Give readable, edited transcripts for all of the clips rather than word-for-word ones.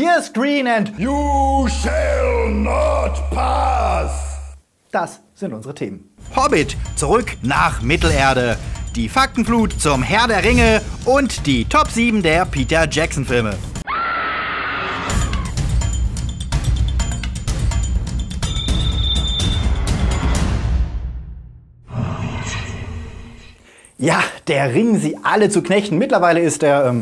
Here is green and you shall not pass. Das sind unsere Themen. Hobbit, zurück nach Mittelerde. Die Faktenflut zum Herr der Ringe und die Top 7 der Peter Jackson Filme. Ja, der Ring, sie alle zu knechten. Mittlerweile ist er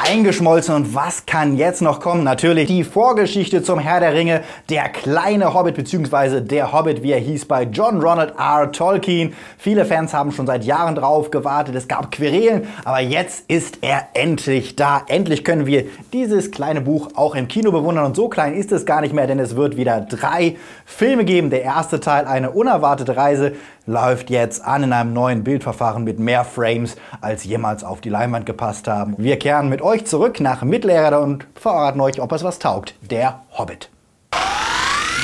eingeschmolzen und was kann jetzt noch kommen? Natürlich die Vorgeschichte zum Herr der Ringe, der kleine Hobbit bzw. der Hobbit, wie er hieß, bei John Ronald R. Tolkien. Viele Fans haben schon seit Jahren drauf gewartet, es gab Querelen, aber jetzt ist er endlich da. Endlich können wir dieses kleine Buch auch im Kino bewundern und so klein ist es gar nicht mehr, denn es wird wieder 3 Filme geben. Der erste Teil, eine unerwartete Reise, läuft jetzt an in einem neuen Bildverfahren mit mehr Frames, als jemals auf die Leinwand gepasst haben. Wir kehren mit euch zurück nach Mittelerde und verraten euch, ob es was taugt. Der Hobbit.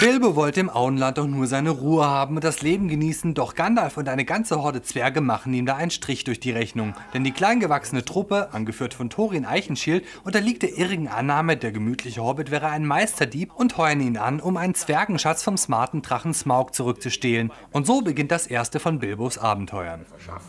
Bilbo wollte im Auenland doch nur seine Ruhe haben und das Leben genießen, doch Gandalf und eine ganze Horde Zwerge machen ihm da einen Strich durch die Rechnung. Denn die kleingewachsene Truppe, angeführt von Thorin Eichenschild, unterliegt der irrigen Annahme, der gemütliche Hobbit wäre ein Meisterdieb und heuern ihn an, um einen Zwergenschatz vom smarten Drachen Smaug zurückzustehlen. Und so beginnt das erste von Bilbos Abenteuern.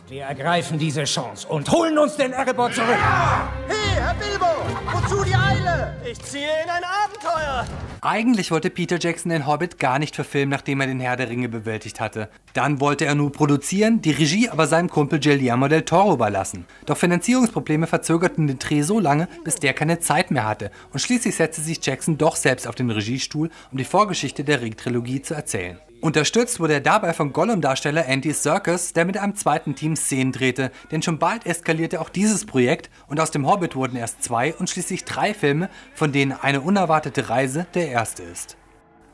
Wir ergreifen diese Chance und holen uns den Erebor zurück. Ja! Hey, Herr Bilbo, wozu die Eile? Ich ziehe in ein Abenteuer. Eigentlich wollte Peter Jackson den Hobbit gar nicht verfilmen, nachdem er den Herr der Ringe bewältigt hatte. Dann wollte er nur produzieren, die Regie aber seinem Kumpel Guillermo del Toro überlassen. Doch Finanzierungsprobleme verzögerten den Dreh so lange, bis der keine Zeit mehr hatte. Und schließlich setzte sich Jackson doch selbst auf den Regiestuhl, um die Vorgeschichte der Ring-Trilogie zu erzählen. Unterstützt wurde er dabei von Gollum-Darsteller Andy Serkis, der mit einem zweiten Team Szenen drehte, denn schon bald eskalierte auch dieses Projekt und aus dem Hobbit wurden erst 2 und schließlich 3 Filme, von denen eine unerwartete Reise der erste ist.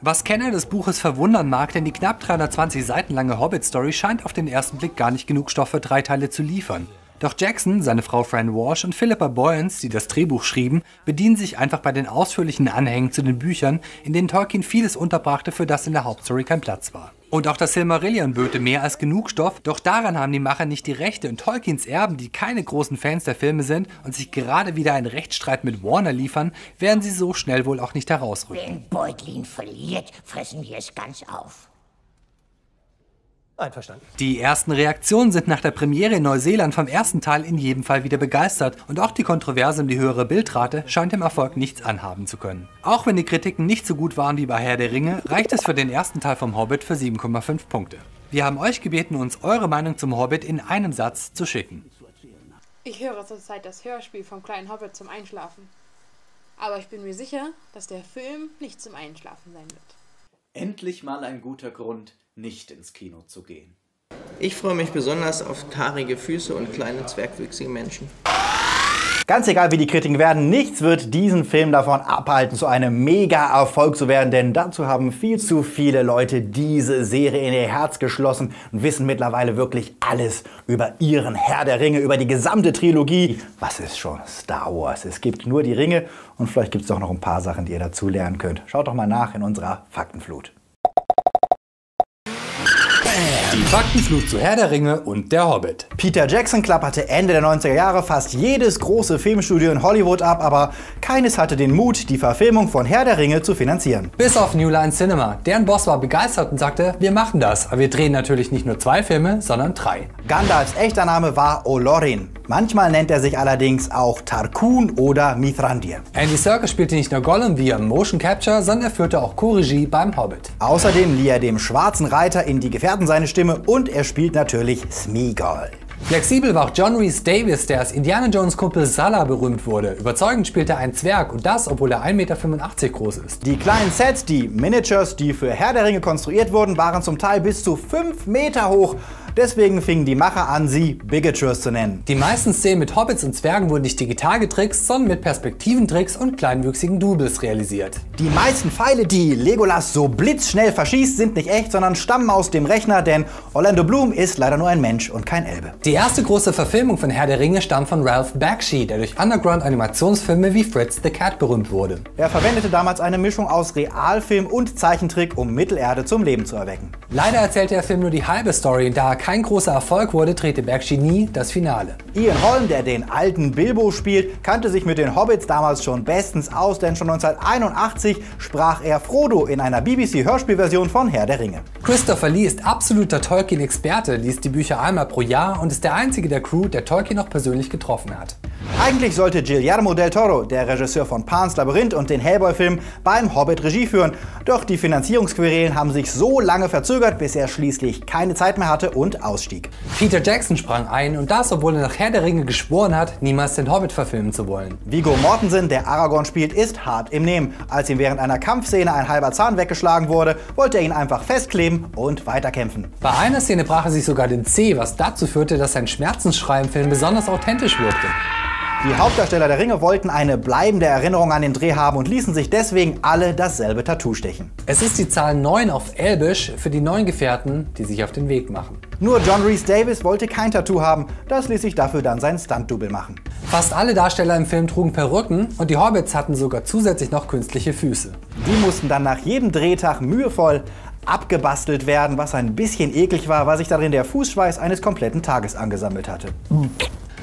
Was Kenner des Buches verwundern mag, denn die knapp 320 Seiten lange Hobbit-Story scheint auf den ersten Blick gar nicht genug Stoff für 3 Teile zu liefern. Doch Jackson, seine Frau Fran Walsh und Philippa Boyens, die das Drehbuch schrieben, bedienen sich einfach bei den ausführlichen Anhängen zu den Büchern, in denen Tolkien vieles unterbrachte, für das in der Hauptstory kein Platz war. Und auch das Silmarillion böte mehr als genug Stoff, doch daran haben die Macher nicht die Rechte und Tolkiens Erben, die keine großen Fans der Filme sind und sich gerade wieder einen Rechtsstreit mit Warner liefern, werden sie so schnell wohl auch nicht herausrücken. Wenn Beutlin verliert, fressen wir es ganz auf. Einverstanden. Die ersten Reaktionen sind nach der Premiere in Neuseeland vom ersten Teil in jedem Fall wieder begeistert und auch die Kontroverse um die höhere Bildrate scheint dem Erfolg nichts anhaben zu können. Auch wenn die Kritiken nicht so gut waren wie bei Herr der Ringe, reicht es für den ersten Teil vom Hobbit für 7,5 Punkte. Wir haben euch gebeten, uns eure Meinung zum Hobbit in einem Satz zu schicken. Ich höre zurzeit das Hörspiel vom kleinen Hobbit zum Einschlafen. Aber ich bin mir sicher, dass der Film nicht zum Einschlafen sein wird. Endlich mal ein guter Grund, nicht ins Kino zu gehen. Ich freue mich besonders auf haarige Füße und kleine zwergwüchsige Menschen. Ganz egal wie die Kritiken werden, nichts wird diesen Film davon abhalten, zu einem Mega-Erfolg zu werden, denn dazu haben viel zu viele Leute diese Serie in ihr Herz geschlossen und wissen mittlerweile wirklich alles über ihren Herr der Ringe, über die gesamte Trilogie. Was ist schon Star Wars? Es gibt nur die Ringe und vielleicht gibt es doch noch ein paar Sachen, die ihr dazu lernen könnt. Schaut doch mal nach in unserer Faktenflut. Die Faktenflut zu Herr der Ringe und der Hobbit. Peter Jackson klapperte Ende der 90er Jahre fast jedes große Filmstudio in Hollywood ab, aber keines hatte den Mut, die Verfilmung von Herr der Ringe zu finanzieren. Bis auf New Line Cinema. Deren Boss war begeistert und sagte, wir machen das, aber wir drehen natürlich nicht nur 2 Filme, sondern 3. Gandalfs echter Name war O'Lorin. Manchmal nennt er sich allerdings auch Tarkun oder Mithrandir. Andy Serkis spielte nicht nur Gollum via Motion Capture, sondern er führte auch Co-Regie beim Hobbit. Außerdem lieh er dem schwarzen Reiter in die Gefährten seine Stimme und er spielt natürlich Smeagol. Flexibel war auch John Rhys Davis, der als Indiana Jones Kumpel Sallah berühmt wurde. Überzeugend spielt er einen Zwerg und das, obwohl er 1,85 Meter groß ist. Die kleinen Sets, die Miniatures, die für Herr der Ringe konstruiert wurden, waren zum Teil bis zu 5 Meter hoch. Deswegen fingen die Macher an, sie Bigatures zu nennen. Die meisten Szenen mit Hobbits und Zwergen wurden nicht digital getrickst, sondern mit Perspektiventricks und kleinwüchsigen Doubles realisiert. Die meisten Pfeile, die Legolas so blitzschnell verschießt, sind nicht echt, sondern stammen aus dem Rechner, denn Orlando Bloom ist leider nur ein Mensch und kein Elbe. Die erste große Verfilmung von Herr der Ringe stammt von Ralph Bakshi, der durch Underground-Animationsfilme wie Fritz the Cat berühmt wurde. Er verwendete damals eine Mischung aus Realfilm und Zeichentrick, um Mittelerde zum Leben zu erwecken. Leider erzählte der Film nur die halbe Story, da kein großer Erfolg wurde, drehte Bakshi nie das Finale. Ian Holm, der den alten Bilbo spielt, kannte sich mit den Hobbits damals schon bestens aus, denn schon 1981 sprach er Frodo in einer BBC-Hörspielversion von Herr der Ringe. Christopher Lee ist absoluter Tolkien-Experte, liest die Bücher einmal pro Jahr und ist der einzige der Crew, der Tolkien noch persönlich getroffen hat. Eigentlich sollte Guillermo del Toro, der Regisseur von Pan's Labyrinth und den Hellboy-Filmen, beim Hobbit Regie führen. Doch die Finanzierungsquerelen haben sich so lange verzögert, bis er schließlich keine Zeit mehr hatte und ausstieg. Peter Jackson sprang ein und das, obwohl er nach Herr der Ringe geschworen hat, niemals den Hobbit verfilmen zu wollen. Viggo Mortensen, der Aragorn spielt, ist hart im Nehmen. Als ihm während einer Kampfszene ein halber Zahn weggeschlagen wurde, wollte er ihn einfach festkleben und weiterkämpfen. Bei einer Szene brach er sich sogar den Zeh, was dazu führte, dass sein Schmerzensschrei im Film besonders authentisch wirkte. Die Hauptdarsteller der Ringe wollten eine bleibende Erinnerung an den Dreh haben und ließen sich deswegen alle dasselbe Tattoo stechen. Es ist die Zahl 9 auf Elbisch für die 9 Gefährten, die sich auf den Weg machen. Nur John Rhys Davis wollte kein Tattoo haben, das ließ sich dafür dann sein Stunt-Double machen. Fast alle Darsteller im Film trugen Perücken und die Hobbits hatten sogar zusätzlich noch künstliche Füße. Die mussten dann nach jedem Drehtag mühevoll abgebastelt werden, was ein bisschen eklig war, weil sich darin der Fußschweiß eines kompletten Tages angesammelt hatte.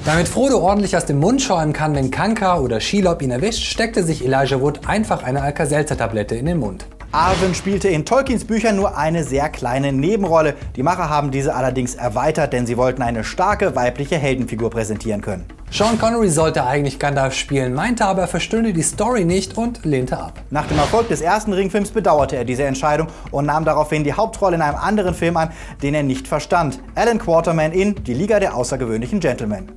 Damit Frodo ordentlich aus dem Mund schäumen kann, wenn Kanka oder Shelob ihn erwischt, steckte sich Elijah Wood einfach eine Alka-Seltzer-Tablette in den Mund. Arwen spielte in Tolkiens Büchern nur eine sehr kleine Nebenrolle. Die Macher haben diese allerdings erweitert, denn sie wollten eine starke weibliche Heldenfigur präsentieren können. Sean Connery sollte eigentlich Gandalf spielen, meinte aber, er verstünde die Story nicht und lehnte ab. Nach dem Erfolg des ersten Ringfilms bedauerte er diese Entscheidung und nahm daraufhin die Hauptrolle in einem anderen Film an, den er nicht verstand. Allan Quatermain in Die Liga der außergewöhnlichen Gentlemen.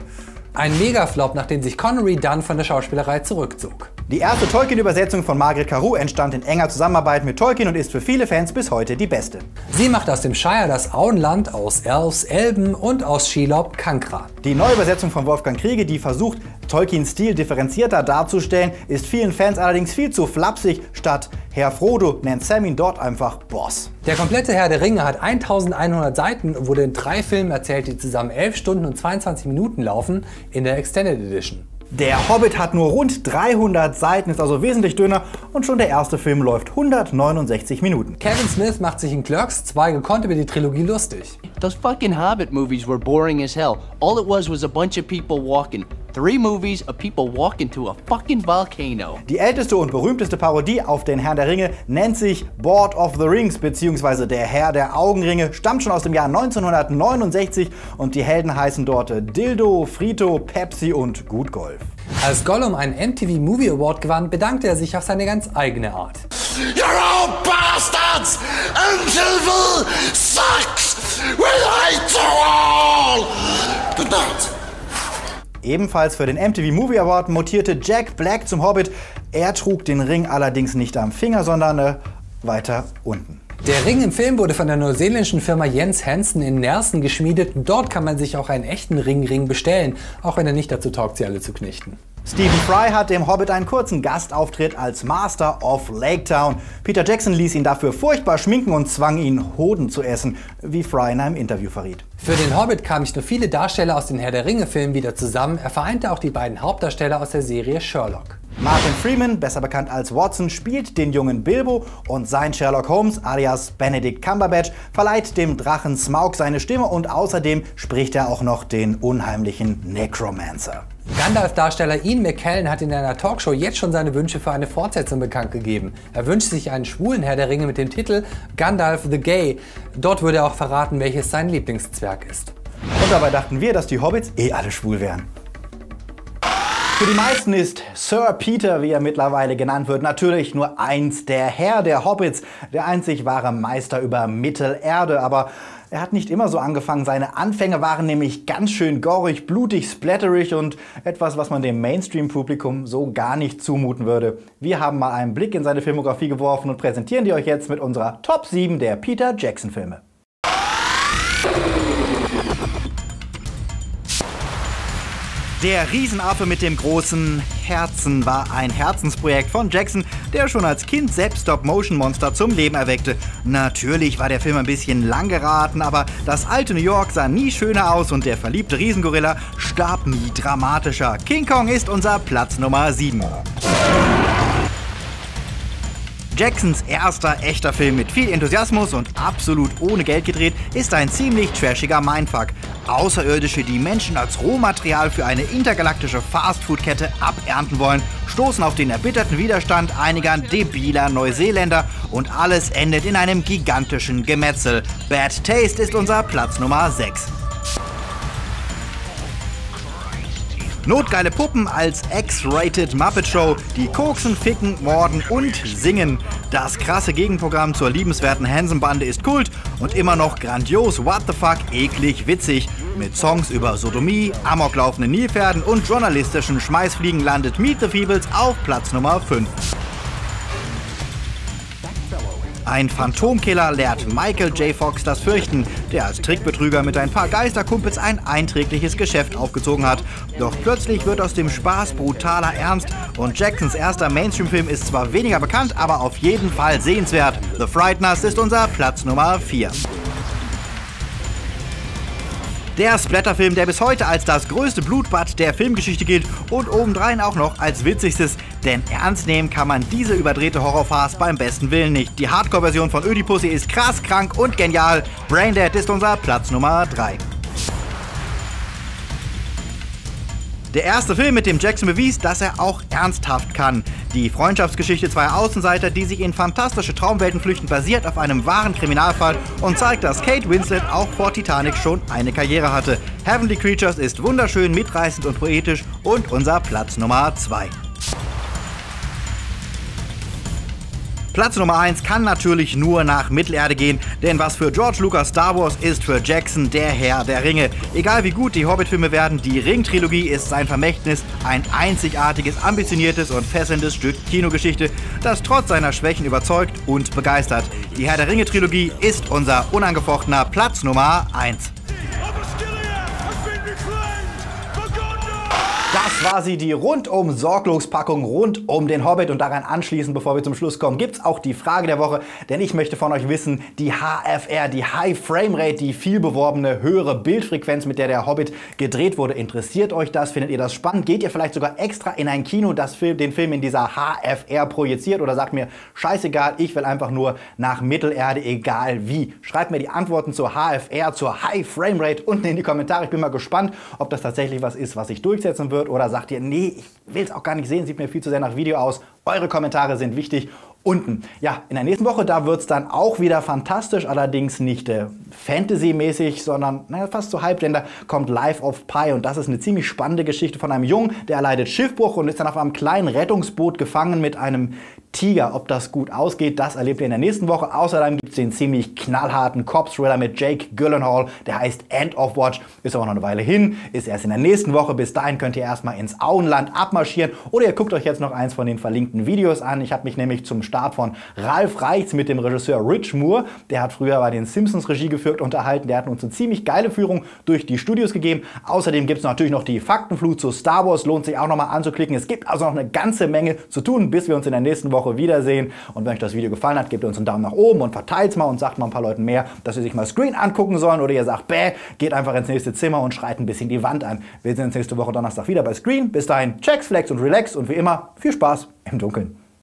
Ein Megaflop, nachdem sich Connery dann von der Schauspielerei zurückzog. Die erste Tolkien-Übersetzung von Margaret Carew entstand in enger Zusammenarbeit mit Tolkien und ist für viele Fans bis heute die beste. Sie macht aus dem Shire das Auenland, aus Elves Elben und aus Shelob Kankra. Die Neuübersetzung von Wolfgang Kriege, die versucht, Tolkiens Stil differenzierter darzustellen, ist vielen Fans allerdings viel zu flapsig. Statt Herr Frodo nennt Sam ihn dort einfach Boss. Der komplette Herr der Ringe hat 1100 Seiten und wurde in 3 Filmen erzählt, die zusammen 11 Stunden und 22 Minuten laufen, in der Extended Edition. Der Hobbit hat nur rund 300 Seiten, ist also wesentlich dünner und schon der erste Film läuft 169 Minuten. Kevin Smith macht sich in Clerks 2 gekonnt über die Trilogie lustig. Those fucking Hobbit movies were boring as hell. All it was a bunch of people walking. 3 movies of people walking to a fucking volcano. Die älteste und berühmteste Parodie auf den Herrn der Ringe nennt sich Lord of the Rings bzw. der Herr der Augenringe, stammt schon aus dem Jahr 1969 und die Helden heißen dort Dildo, Frito, Pepsi und Gutgolf. Als Gollum einen MTV Movie Award gewann, bedankte er sich auf seine ganz eigene Art. You're all bastards and evil sucks. We hate you all. Good night. Ebenfalls für den MTV Movie Award mutierte Jack Black zum Hobbit. Er trug den Ring allerdings nicht am Finger, sondern weiter unten. Der Ring im Film wurde von der neuseeländischen Firma Jens Hansen in Nelson geschmiedet. Dort kann man sich auch einen echten Ringring bestellen, auch wenn er nicht dazu taugt, sie alle zu knechten. Stephen Fry hat dem Hobbit einen kurzen Gastauftritt als Master of Laketown. Peter Jackson ließ ihn dafür furchtbar schminken und zwang ihn, Hoden zu essen, wie Fry in einem Interview verriet. Für den Hobbit kamen nicht nur viele Darsteller aus den Herr der Ringe-Filmen wieder zusammen, er vereinte auch die beiden Hauptdarsteller aus der Serie Sherlock. Martin Freeman, besser bekannt als Watson, spielt den jungen Bilbo und sein Sherlock Holmes alias Benedict Cumberbatch verleiht dem Drachen Smaug seine Stimme und außerdem spricht er auch noch den unheimlichen Necromancer. Gandalf-Darsteller Ian McKellen hat in einer Talkshow jetzt schon seine Wünsche für eine Fortsetzung bekannt gegeben. Er wünscht sich einen schwulen Herr der Ringe mit dem Titel Gandalf the Gay. Dort würde er auch verraten, welches sein Lieblingszwerg ist. Und dabei dachten wir, dass die Hobbits alle schwul wären. Für die meisten ist Sir Peter, wie er mittlerweile genannt wird, natürlich nur eins der Herr der Hobbits, der einzig wahre Meister über Mittelerde, aber er hat nicht immer so angefangen. Seine Anfänge waren nämlich ganz schön gorig, blutig, splatterig und etwas, was man dem Mainstream-Publikum so gar nicht zumuten würde. Wir haben mal einen Blick in seine Filmografie geworfen und präsentieren die euch jetzt mit unserer Top 7 der Peter Jackson-Filme. Der Riesenaffe mit dem großen Herzen war ein Herzensprojekt von Jackson, der schon als Kind selbst Stop-Motion-Monster zum Leben erweckte. Natürlich war der Film ein bisschen lang geraten, aber das alte New York sah nie schöner aus und der verliebte Riesengorilla starb nie dramatischer. King Kong ist unser Platz Nummer 7. Jacksons erster echter Film mit viel Enthusiasmus und absolut ohne Geld gedreht, ist ein ziemlich trashiger Mindfuck. Außerirdische, die Menschen als Rohmaterial für eine intergalaktische Fastfood-Kette abernten wollen, stoßen auf den erbitterten Widerstand einiger debiler Neuseeländer und alles endet in einem gigantischen Gemetzel. Bad Taste ist unser Platz Nummer 6. Notgeile Puppen als X-Rated Muppet Show, die koksen, ficken, morden und singen. Das krasse Gegenprogramm zur liebenswerten Handsome-Bande ist Kult und immer noch grandios what the fuck eklig witzig. Mit Songs über Sodomie, amoklaufende Nilpferden und journalistischen Schmeißfliegen landet Meet the Feebles auf Platz Nummer 5. Ein Phantomkiller lehrt Michael J. Fox das Fürchten, der als Trickbetrüger mit ein paar Geisterkumpels ein einträgliches Geschäft aufgezogen hat. Doch plötzlich wird aus dem Spaß brutaler Ernst und Jacksons erster Mainstream-Film ist zwar weniger bekannt, aber auf jeden Fall sehenswert. The Frighteners ist unser Platz Nummer 4. Der Splatterfilm, der bis heute als das größte Blutbad der Filmgeschichte gilt und obendrein auch noch als witzigstes. Denn ernst nehmen kann man diese überdrehte Horrorfarce beim besten Willen nicht. Die Hardcore-Version von Ödipussy ist krass, krank und genial. Braindead ist unser Platz Nummer 3. Der erste Film, mit dem Jackson bewies, dass er auch ernsthaft kann. Die Freundschaftsgeschichte zweier Außenseiter, die sich in fantastische Traumwelten flüchten, basiert auf einem wahren Kriminalfall und zeigt, dass Kate Winslet auch vor Titanic schon eine Karriere hatte. Heavenly Creatures ist wunderschön, mitreißend und poetisch und unser Platz Nummer 2. Platz Nummer 1 kann natürlich nur nach Mittelerde gehen, denn was für George Lucas Star Wars ist, für Jackson der Herr der Ringe. Egal wie gut die Hobbit-Filme werden, die Ring-Trilogie ist sein Vermächtnis, ein einzigartiges, ambitioniertes und fesselndes Stück Kinogeschichte, das trotz seiner Schwächen überzeugt und begeistert. Die Herr der Ringe-Trilogie ist unser unangefochtener Platz Nummer 1. Das war sie, die rundum sorglos Packung rund um den Hobbit, und daran anschließend, bevor wir zum Schluss kommen, gibt's auch die Frage der Woche, denn ich möchte von euch wissen, die HFR, die High Frame Rate, die viel beworbene höhere Bildfrequenz, mit der der Hobbit gedreht wurde, interessiert euch das? Findet ihr das spannend? Geht ihr vielleicht sogar extra in ein Kino, das den Film in dieser HFR projiziert, oder sagt mir, scheißegal, ich will einfach nur nach Mittelerde, egal wie? Schreibt mir die Antworten zur HFR, zur High Frame Rate unten in die Kommentare. Ich bin mal gespannt, ob das tatsächlich was ist, was sich durchsetzen wird. Oder sagt ihr, nee, ich will es auch gar nicht sehen, sieht mir viel zu sehr nach Video aus. Eure Kommentare sind wichtig. Unten. Ja, in der nächsten Woche, da wird es dann auch wieder fantastisch, allerdings nicht Fantasy-mäßig, sondern fast so halb, denn da kommt Life of Pi, und das ist eine ziemlich spannende Geschichte von einem Jungen, der erleidet Schiffbruch und ist dann auf einem kleinen Rettungsboot gefangen mit einem Tiger. Ob das gut ausgeht, das erlebt ihr in der nächsten Woche. Außerdem gibt es den ziemlich knallharten Cop-Thriller mit Jake Gyllenhaal, der heißt End of Watch. Ist aber noch eine Weile hin, ist erst in der nächsten Woche. Bis dahin könnt ihr erstmal ins Auenland abmarschieren oder ihr guckt euch jetzt noch eins von den verlinkten Videos an. Ich habe mich nämlich zum Start von Ralf Reichs mit dem Regisseur Rich Moore, der hat früher bei den Simpsons Regie geführt, unterhalten. Der hat uns eine ziemlich geile Führung durch die Studios gegeben. Außerdem gibt es natürlich noch die Faktenflut zu Star Wars, lohnt sich auch nochmal anzuklicken. Es gibt also noch eine ganze Menge zu tun, bis wir uns in der nächsten Woche wiedersehen. Und wenn euch das Video gefallen hat, gebt uns einen Daumen nach oben und verteilt es mal und sagt mal ein paar Leuten mehr, dass sie sich mal Screen angucken sollen, oder ihr sagt, bäh, geht einfach ins nächste Zimmer und schreit ein bisschen die Wand an. Wir sehen uns nächste Woche Donnerstag wieder bei Screen. Bis dahin, checks, flex und relax und wie immer, viel Spaß im Dunkeln.